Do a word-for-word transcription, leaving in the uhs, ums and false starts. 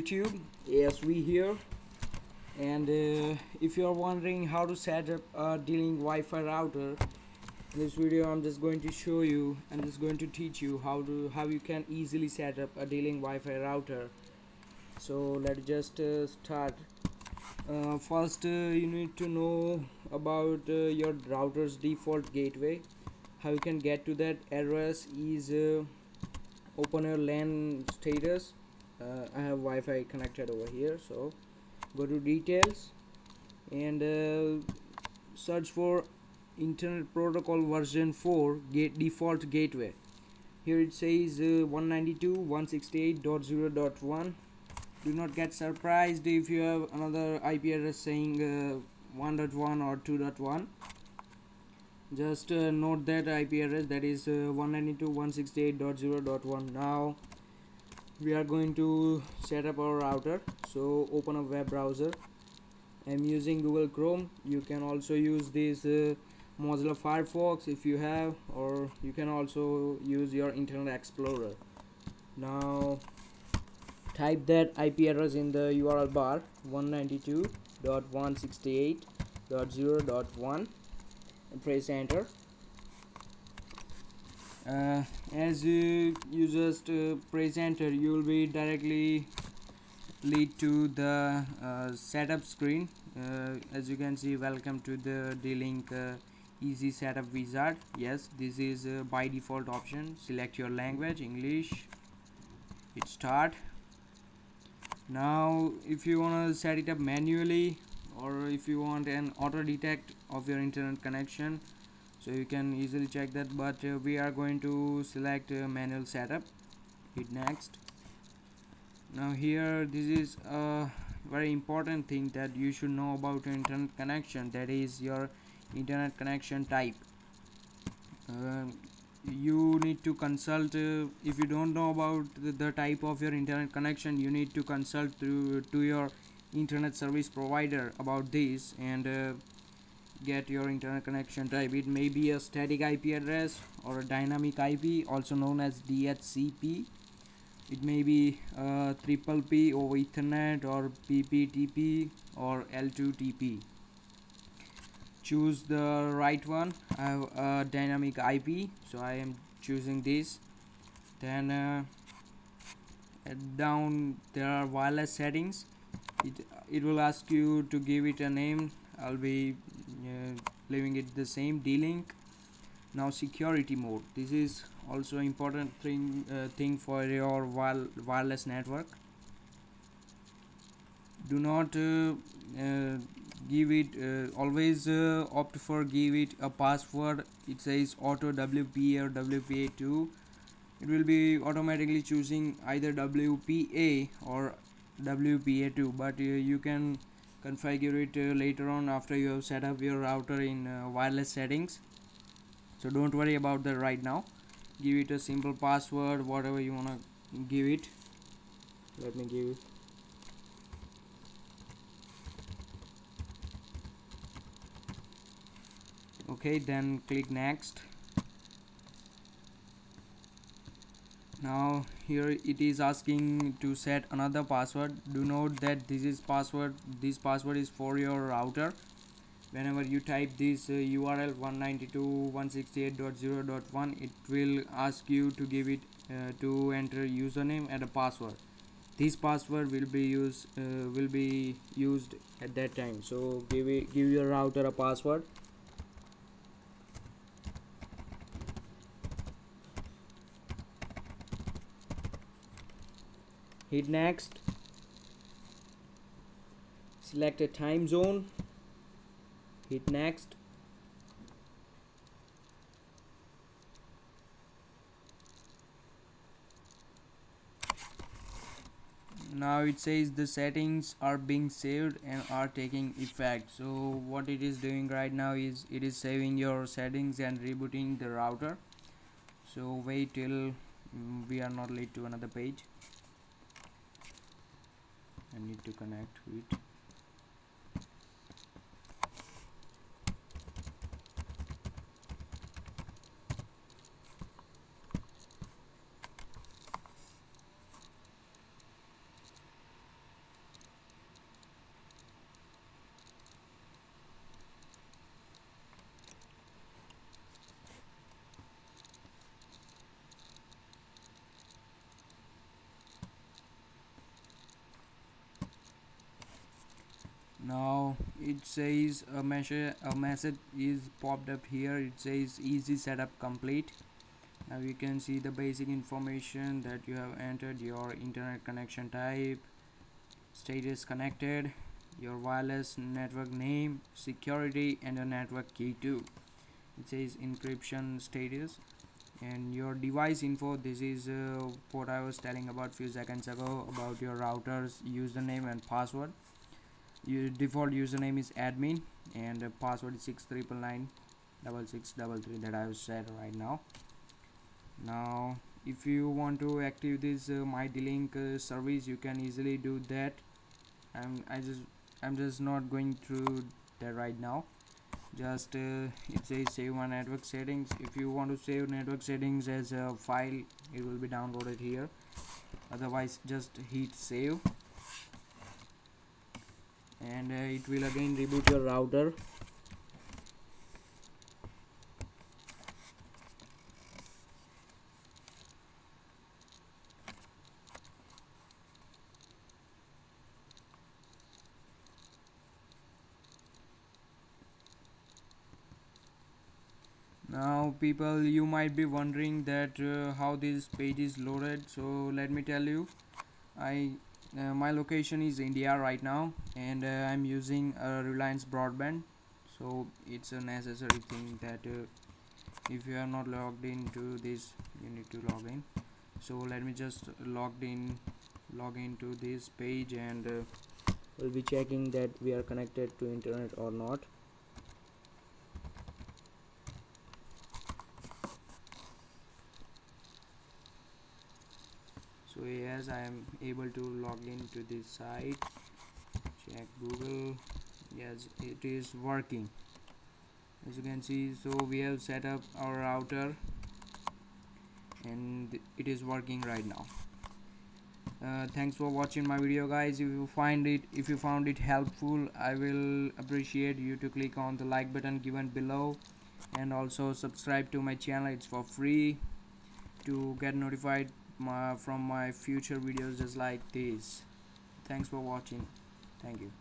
YouTube A S V here, and uh, if you are wondering how to set up a D-Link Wi-Fi router, in this video I'm just going to show you and just going to teach you how to how you can easily set up a D-Link Wi-Fi router. So let's just uh, start. Uh, first uh, you need to know about uh, your router's default gateway. How you can get to that address is uh, open your LAN status. Uh, I have Wi-Fi connected over here, so go to details and uh, search for Internet Protocol version four gate default gateway. Here it says uh, one ninety-two dot one sixty-eight dot zero dot one. Do not get surprised if you have another I P address saying one dot one uh, or two dot one. Just uh, note that I P address, that is uh, one ninety-two dot one sixty-eight dot zero dot one. Now we are going to set up our router, so open a web browser. I'm using Google Chrome. You can also use this uh, Mozilla Firefox if you have, or you can also use your Internet Explorer. Now type that I P address in the U R L bar, one ninety-two dot one sixty-eight dot zero dot one, and press enter. Uh, as you, you just uh, press enter, you will be directly lead to the uh, setup screen. Uh, as you can see, welcome to the D-Link uh, easy setup wizard. Yes, this is uh, by default option. Select your language, English. Hit start. Now if you want to set it up manually, or if you want an auto detect of your internet connection, so you can easily check that, but uh, we are going to select uh, manual setup. Hit next. Now here, this is a very important thing that you should know about your internet connection, that is your internet connection type. Uh, you need to consult, uh, if you don't know about the, the type of your internet connection, you need to consult to, to your internet service provider about this, and uh, get your internet connection type. It may be a static I P address or a dynamic I P, also known as D H C P. It may be uh, triple P over Ethernet, or P P T P, or L two T P. Choose the right one. I have a dynamic I P, so I am choosing this. Then uh, down there are wireless settings. It, it will ask you to give it a name. I'll be uh, leaving it the same, D-Link. Now security mode. This is also important thing uh, thing for your wireless network. Do not uh, uh, give it uh, always uh, opt for give it a password. It says auto W P A or W P A two. It will be automatically choosing either W P A or W P A two, but uh, you can configure it uh, later on after you have set up your router in uh, wireless settings, so don't worry about that right now. Give it a simple password, whatever you want to give it. Let me give it okay, then click next. Now here it is asking to set another password. Do note that this is password this password is for your router. Whenever you type this uh, U R L one ninety-two dot one sixty-eight dot zero dot one, it will ask you to give it uh, to enter username and a password. This password will be used uh, will be used at that time, so give it give your router a password. Hit next. Select a time zone. Hit next. Now it says the settings are being saved and are taking effect. So what it is doing right now is it is saving your settings and rebooting the router. So wait till um, we are not late to another page. I need to connect with. Now it says a message a message is popped up here. It says easy setup complete. Now you can see the basic information that you have entered: your internet connection type, status connected, your wireless network name, security, and a network key too. It says encryption status and your device info. This is uh, what I was telling about few seconds ago about your router's username and password. Your default username is admin and the password is six triple nine six six double three that I have said right now. Now if you want to activate this uh, my D-Link uh, service, you can easily do that. I'm I just I'm just not going through that right now. Just uh, it says save my network settings. If you want to save network settings as a file, it will be downloaded here. Otherwise, just hit save, and uh, it will again reboot your router. Now people, you might be wondering that uh, how this page is loaded. So let me tell you, I uh, my location is India right now, and uh, I'm using a Reliance broadband, so it's a necessary thing that uh, if you are not logged into this, you need to log in. So let me just logged in log into this page, and uh, we'll be checking that we are connected to internet or not. So yes, I am able to log into this site. Check Google. Yes, it is working. As you can see, so we have set up our router and it is working right now. Uh, thanks for watching my video, guys. If you find it, if you found it helpful, I will appreciate you to click on the like button given below, and also subscribe to my channel. It's for free. To get notified My, from my future videos just like this. Thanks for watching. Thank you.